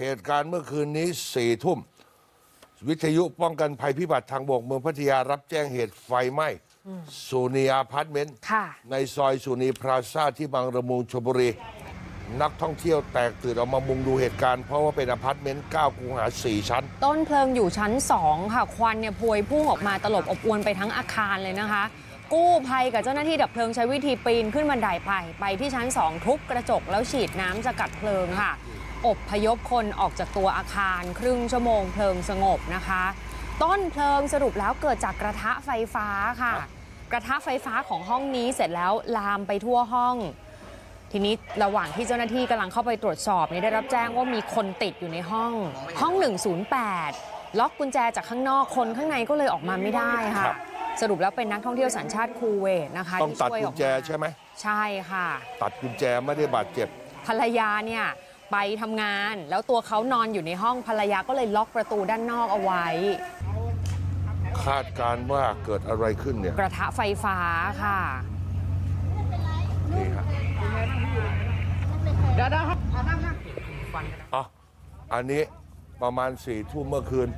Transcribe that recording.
เหตุการณ์เมื่อคืนนี้4 ทุ่มวิทยุป้องกันภัยพิบัติทางบกเมืองพัทยารับแจ้งเหตุไฟไหม้สุนีอพาร์ตเมนต์ในซอยสุนีพลาซ่าที่บางระมุงชลบุรีนักท่องเที่ยวแตกตื่นออกมามุงดูเหตุการณ์เพราะว่าเป็นอพาร์ตเมนต์9 คูหา 4 ชั้นต้นเพลิงอยู่ชั้น2ค่ะควันเนี่ยพวยพุ่งออกมาตลบอบอวนไปทั้งอาคารเลยนะคะกู้ภัยกับเจ้าหน้าที่ดับเพลิงใช้วิธีปีนขึ้นบันไดไปที่ชั้น2ทุบกระจกแล้วฉีดน้ำสกัดเพลิงค่ะอบพยพคนออกจากตัวอาคารครึ่งชั่วโมงเพลิงสงบนะคะต้นเพลิงสรุปแล้วเกิดจากกระทะไฟฟ้าค่ะกระทะไฟฟ้าของห้องนี้เสร็จแล้วลามไปทั่วห้องทีนี้ระหว่างที่เจ้าหน้าที่กำลังเข้าไปตรวจสอบได้รับแจ้งว่ามีคนติดอยู่ในห้อง108ล็อกกุญแจจากข้างนอกคนข้างในก็เลยออกมาไม่ได้ค่ะสรุปแล้วเป็นนักท่องเที่ยวสัญชาติคูเวตนะคะต้องตัดกุญแจใช่ไหมใช่ค่ะตัดกุญแจไม่ได้บาดเจ็บภรรยาเนี่ยไปทำงานแล้วตัวเขานอนอยู่ในห้องภรรยาก็เลยล็อกประตูด้านนอกเอาไว้คาดการณ์ว่าเกิดอะไรขึ้นเนี่ยกระทะไฟฟ้าค่ะนี่ครับอันนี้ประมาณ4 ทุ่มเมื่อคืน